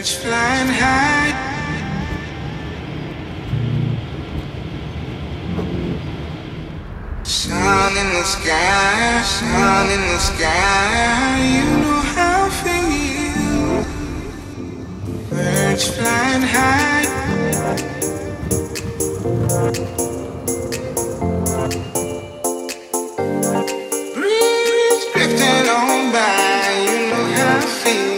birds flying high. Sun in the sky, sun in the sky, you know how I feel. Birds flying high. Breeze drifting on by, you know how I feel.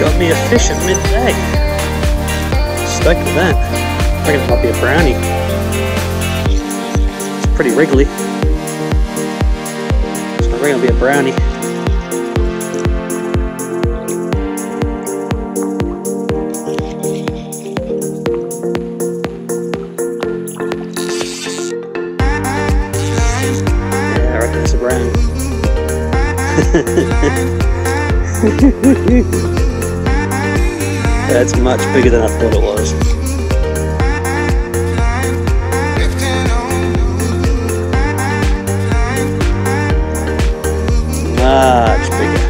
Got me a fish at midday. Stuck to that. I reckon it might be a brownie. It's pretty wriggly. So I reckon it'll be a brownie. Yeah, I reckon it's a brownie. That's much bigger than I thought it was. Much bigger.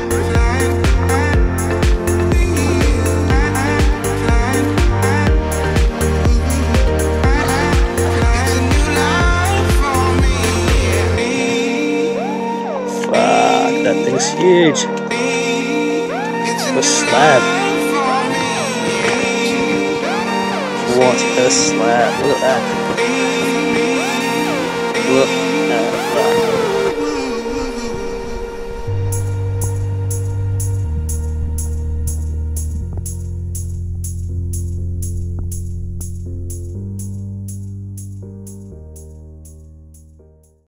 Fuck, that thing's huge. The slab. What a slab, look at that. Look.